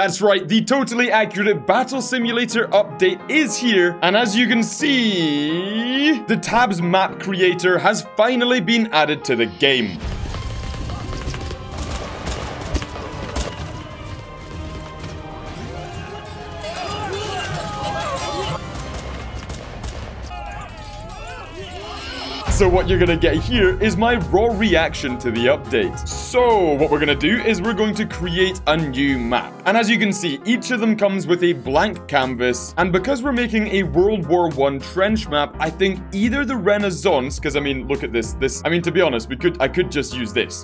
That's right, the Totally Accurate Battle Simulator update is here, and as you can see, the Tabs map creator has finally been added to the game. So what you're gonna get here is my raw reaction to the update. So what we're gonna do is we're going to create a new map. And as you can see, each of them comes with a blank canvas. And because we're making a World War I trench map, I think either the Renaissance, because I mean, look at this, I mean, to be honest, I could just use this.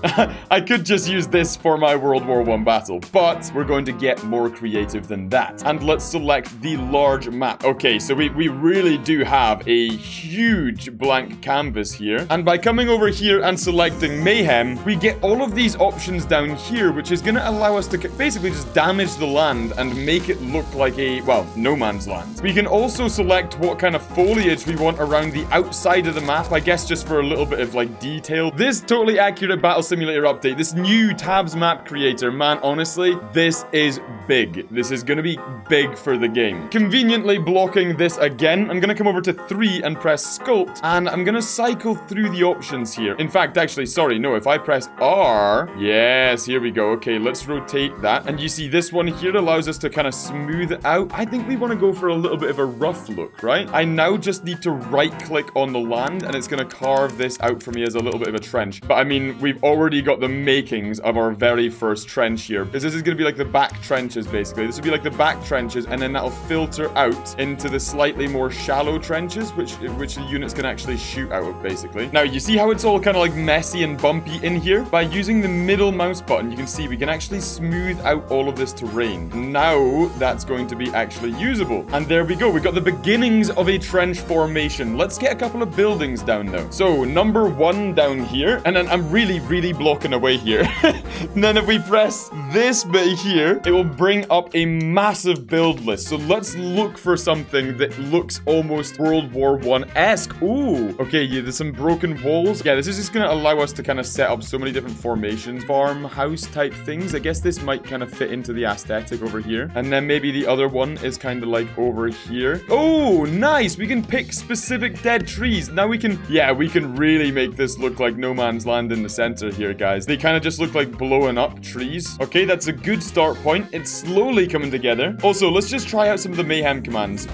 I could just use this for my World War I battle, but we're going to get more creative than that. And let's select the large map. Okay, so we really do have a huge blank canvas here, and by coming over here and selecting Mayhem, we get all of these options down here, which is going to allow us to basically just damage the land and make it look like a, well, no man's land. We can also select what kind of foliage we want around the outside of the map, I guess just for a little bit of like detail. This Totally Accurate Battle Simulator update, this new Tabs map creator, man, honestly, this is big. This is going to be big for the game. Conveniently blocking this again, I'm going to come over to 3 and press Sculpt, and I'm going to cycle through the options here. In fact, actually, sorry, no, if I press R, yes, here we go. Okay, let's rotate that. And you see this one here allows us to kind of smooth it out. I think we want to go for a little bit of a rough look, right? I now just need to right-click on the land, and it's going to carve this out for me as a little bit of a trench. But I mean, we've already got the makings of our very first trench here. Because this is going to be like the back trenches, basically. This would be like the back trenches, and then that'll filter out into the slightly more shallow trenches, which the units can actually shoot out of. Basically. Now, you see how it's all kind of like messy and bumpy in here? By using the middle mouse button, you can see we can actually smooth out all of this terrain. Now, that's going to be actually usable. And there we go. We've got the beginnings of a trench formation. Let's get a couple of buildings down now. So, number 1 down here. And then I'm really, really blocking away here. And then if we press this bit here, it will bring up a massive build list. So, let's look for something that looks almost World War I-esque. Ooh. Okay, yeah, there's some broken walls. Yeah, this is just going to allow us to kind of set up so many different formations. Farmhouse type things. I guess this might kind of fit into the aesthetic over here. And then maybe the other one is kind of like over here. Oh, nice. We can pick specific dead trees. Now we can, yeah, we can really make this look like no man's land in the center here, guys. They kind of just look like blowing up trees. Okay, that's a good start point. It's slowly coming together. Also, let's just try out some of the mayhem commands.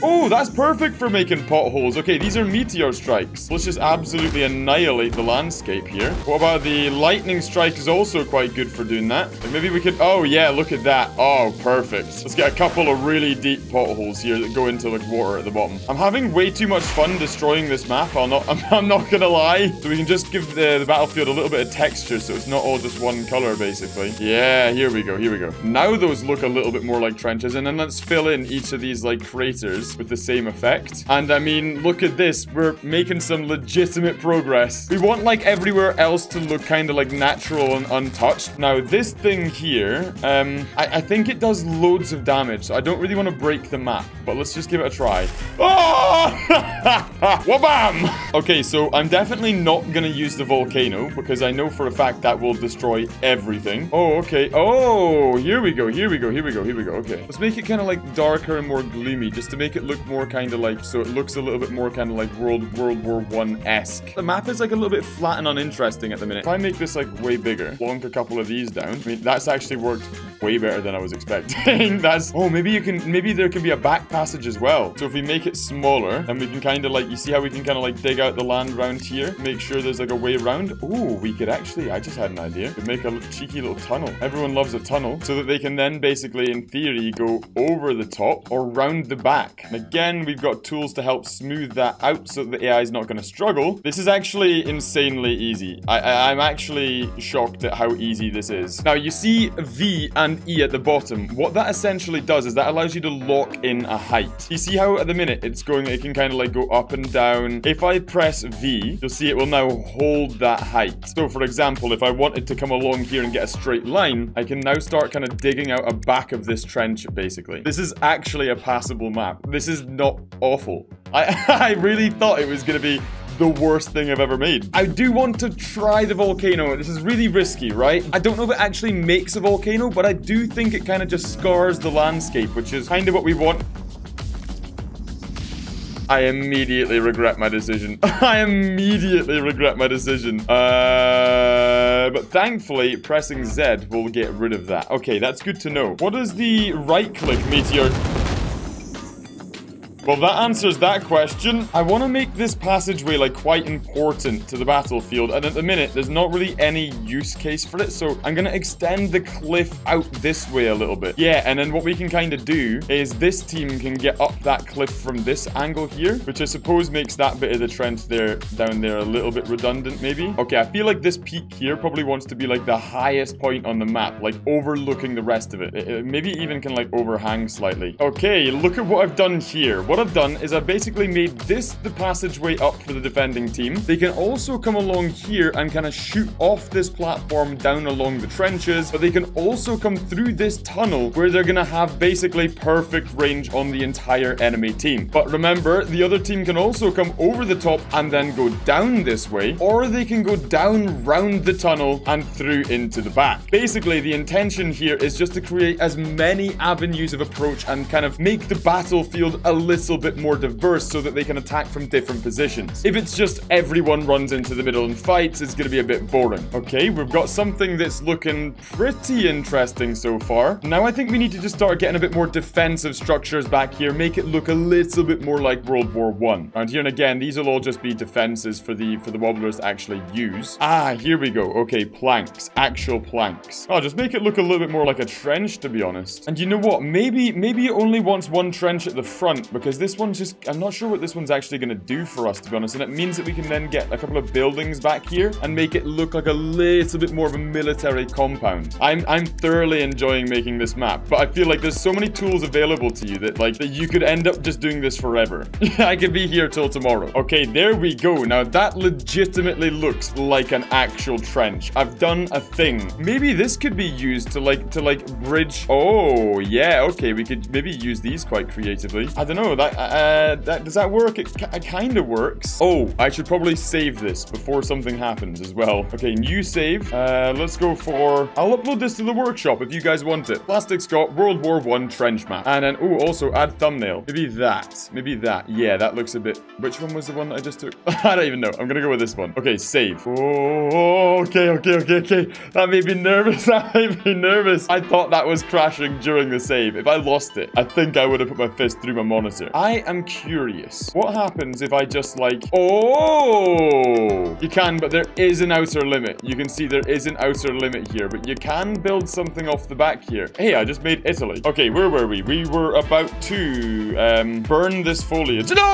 Oh, that's perfect for making potholes. Okay, these are meteor strikes. Let's just absolutely annihilate the landscape here. What about the lightning strike is also quite good for doing that. Like maybe we could... Oh, yeah, look at that. Oh, perfect. Let's get a couple of really deep potholes here that go into, like, water at the bottom. I'm having way too much fun destroying this map. I'm not gonna lie. So we can just give the battlefield a little bit of texture so it's not all just one color, basically. Yeah, here we go, here we go. Now those look a little bit more like trenches. And then let's fill in each of these, like, craters with the same effect. And I mean, look at this. We're making some legitimate progress. We want like everywhere else to look kind of like natural and untouched. Now this thing here, I think it does loads of damage. So I don't really want to break the map, but let's just give it a try. Oh! Wabam! Okay, so I'm definitely not gonna use the volcano because I know for a fact that will destroy everything. Oh, okay. Oh, here we go. Here we go. Here we go. Here we go. Okay. Let's make it kind of like darker and more gloomy just to make it look more kind of like, so it looks a little bit more kind of like World War I-esque. The map is like a little bit flat and uninteresting at the minute. If I make this like way bigger, plonk a couple of these down. I mean, that's actually worked way better than I was expecting. That's, oh, maybe you can, maybe there can be a back passage as well. So if we make it smaller, then we can kind of like, you see how we can kind of like dig out the land around here, make sure there's like a way around. Ooh, we could actually, I just had an idea. Could make a cheeky little tunnel. Everyone loves a tunnel so that they can then basically in theory go over the top or round the back. And again, we've got tools to help smooth that out so that the AI is not going to struggle. This is actually insanely easy. I'm actually shocked at how easy this is. Now, you see V and E at the bottom. What that essentially does is that allows you to lock in a height. You see how at the minute it's going, it can kind of like go up and down. If I press V, you'll see it will now hold that height. So for example, if I wanted to come along here and get a straight line, I can now start kind of digging out a back of this trench, basically. This is actually a passable map. This is not awful. I really thought it was going to be the worst thing I've ever made. I do want to try the volcano. This is really risky, right? I don't know if it actually makes a volcano, but I do think it kind of just scars the landscape, which is kind of what we want. I immediately regret my decision. I immediately regret my decision. But thankfully, pressing Z will get rid of that. Okay, that's good to know. What does the right-click meteor... Well, that answers that question. I want to make this passageway, like, quite important to the battlefield, and at the minute, there's not really any use case for it, so I'm going to extend the cliff out this way a little bit. Yeah, and then what we can kind of do is this team can get up that cliff from this angle here, which I suppose makes that bit of the trench there, down there, a little bit redundant, maybe. Okay, I feel like this peak here probably wants to be, like, the highest point on the map, like, overlooking the rest of it. It maybe even can, like, overhang slightly. Okay, look at what I've done here. What I've done is I've basically made this the passageway up for the defending team. They can also come along here and kind of shoot off this platform down along the trenches, but they can also come through this tunnel where they're gonna have basically perfect range on the entire enemy team. But remember, the other team can also come over the top and then go down this way, or they can go down round the tunnel and through into the back. Basically, the intention here is just to create as many avenues of approach and kind of make the battlefield a little bit more diverse so that they can attack from different positions. If it's just everyone runs into the middle and fights, it's gonna be a bit boring. Okay, we've got something that's looking pretty interesting so far. Now I think we need to just start getting a bit more defensive structures back here, make it look a little bit more like World War I. And here and again, these will all just be defenses for the wobblers to actually use. Ah, here we go. Okay, planks, actual planks. Oh, just make it look a little bit more like a trench, to be honest. And you know what? Maybe it only wants one trench at the front, because this one's just... I'm not sure what this one's actually going to do for us, to be honest. And it means that we can then get a couple of buildings back here and make it look like a little bit more of a military compound. I'm thoroughly enjoying making this map, but I feel like there's so many tools available to you that, like, you could end up just doing this forever. I could be here till tomorrow. Okay, there we go. Now, that legitimately looks like an actual trench. I've done a thing. Maybe this could be used to, like, bridge... Oh, yeah, okay. We could maybe use these quite creatively. I don't know. Does that work? It kind of works. Oh, I should probably save this before something happens as well. Okay, new save. Let's go for... I'll upload this to the workshop if you guys want it. Plastic Scot, World War I trench map. And then, oh, also add thumbnail. Maybe that. Yeah, that looks a bit... Which one was the one that I just took? I don't even know. I'm gonna go with this one. Okay, save. Oh, okay. That made me nervous. I thought that was crashing during the save. If I lost it, I think I would have put my fist through my monitor. I am curious. What happens if I just, like... Oh! You can, but there is an outer limit. You can see there is an outer limit here, but you can build something off the back here. Hey, I just made Italy. Okay, where were we? We were about to burn this foliage. No!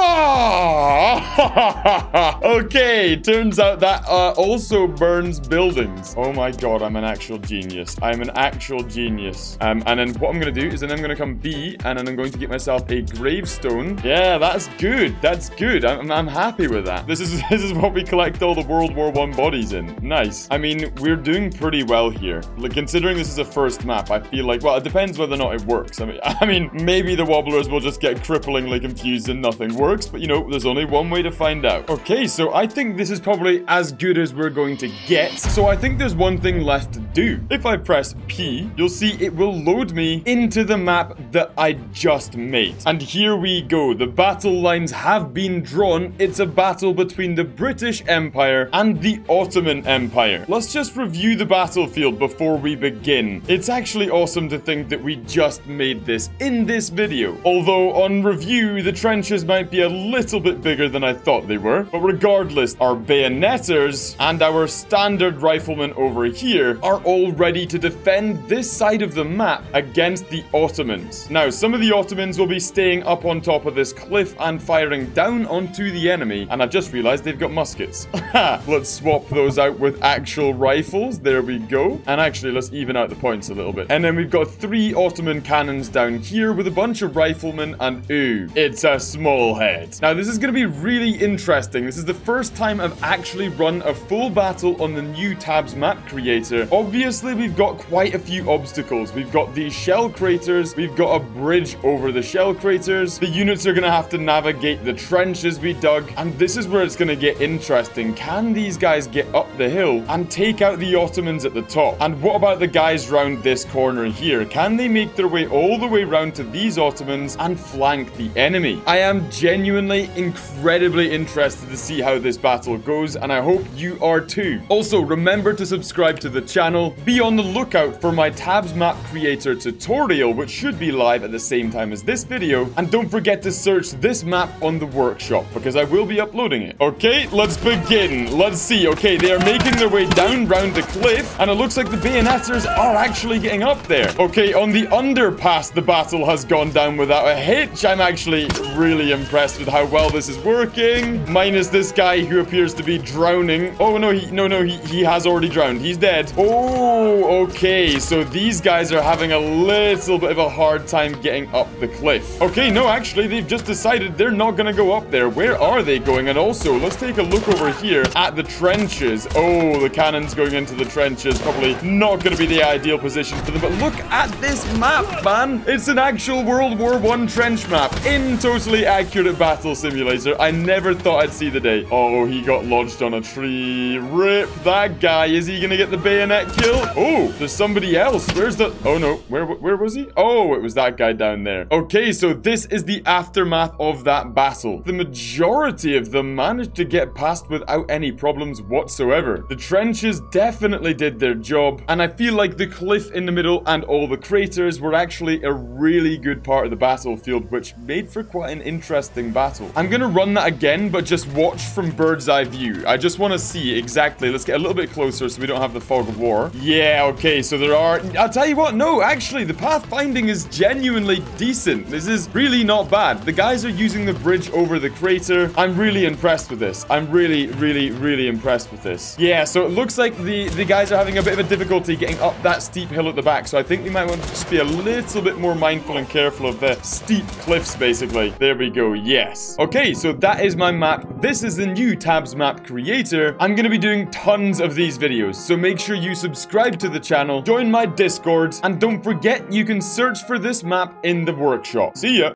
Okay, turns out that also burns buildings. Oh my god, I'm an actual genius. I'm an actual genius. And then what I'm going to do is then I'm going to come B, and then I'm going to get myself a gravestone. Yeah, that's good. That's good. I'm happy with that. This is what we collect all the World War I bodies in. Nice. I mean, we're doing pretty well here. Like, considering this is a first map, I feel like, well, it depends whether or not it works. I mean, maybe the wobblers will just get cripplingly confused and nothing works, but you know, there's only one way to find out. Okay, so I think this is probably as good as we're going to get. So I think there's one thing left to do. If I press P, you'll see it will load me into the map that I just made. And here we go. The battle lines have been drawn. It's a battle between the British Empire and the Ottoman Empire. Let's just review the battlefield before we begin. It's actually awesome to think that we just made this in this video. Although on review, the trenches might be a little bit bigger than I thought they were. But regardless, our bayonetters and our standard riflemen over here are all ready to defend this side of the map against the Ottomans. Now, some of the Ottomans will be staying up on top of this cliff and firing down onto the enemy, and I've just realized they've got muskets. Let's swap those out with actual rifles. There we go. And actually, let's even out the points a little bit. And then we've got 3 Ottoman cannons down here with a bunch of riflemen, and ooh, it's a small head. Now, this is going to be really interesting. This is the first time I've actually run a full battle on the new Tabs map creator. Obviously, we've got quite a few obstacles. We've got these shell craters, we've got a bridge over the shell craters, the units are going to have to navigate the trenches we dug. And this is where it's going to get interesting. Can these guys get up the hill and take out the Ottomans at the top? And what about the guys round this corner here? Can they make their way all the way round to these Ottomans and flank the enemy? I am genuinely incredibly interested to see how this battle goes, and I hope you are too. Also, remember to subscribe to the channel. Be on the lookout for my Tabs Map Creator tutorial, which should be live at the same time as this video. And don't forget to search this map on the workshop, because I will be uploading it. Okay, let's begin. Let's see. Okay, they are making their way down round the cliff, and it looks like the bayonetters are actually getting up there. Okay, on the underpass, the battle has gone down without a hitch. I'm actually really impressed with how well this is working. Minus this guy who appears to be drowning. Oh, no, he has already drowned. He's dead. Oh, okay. So these guys are having a little bit of a hard time getting up the cliff. Okay, no, actually, they've just decided they're not going to go up there. Where are they going? And also, let's take a look over here at the trenches. Oh, the cannons going into the trenches. Probably not going to be the ideal position for them. But look at this map, man. It's an actual World War I trench map in Totally Accurate Battle Simulator. I never thought I'd see the day. Oh, he got lodged on a tree. Rip that guy. Is he going to get the bayonet kill? Oh, there's somebody else. Where's the... Oh, no. Where was he? Oh, it was that guy down there. Okay, so this is the aftermath of that battle. The majority of them managed to get past without any problems whatsoever. The trenches definitely did their job, and I feel like the cliff in the middle and all the craters were actually a really good part of the battlefield, which made for quite an interesting battle. I'm going to run that again, but just watch from bird's eye view. I just want to see exactly. Let's get a little bit closer so we don't have the fog of war. Yeah, okay, so there are... I'll tell you what, no, actually, the pathfinding is genuinely decent. This is really not bad. The guys are using the bridge over the crater. I'm really impressed with this. I'm really impressed with this. Yeah, so it looks like the guys are having a bit of a difficulty getting up that steep hill at the back, so I think we might want to just be a little bit more mindful and careful of the steep cliffs, basically. There we go, yes. Okay, so that is my map. This is the new Tabs Map Creator. I'm going to be doing tons of these videos, so make sure you subscribe to the channel, join my Discord, and don't forget you can search for this map in the workshop. See ya!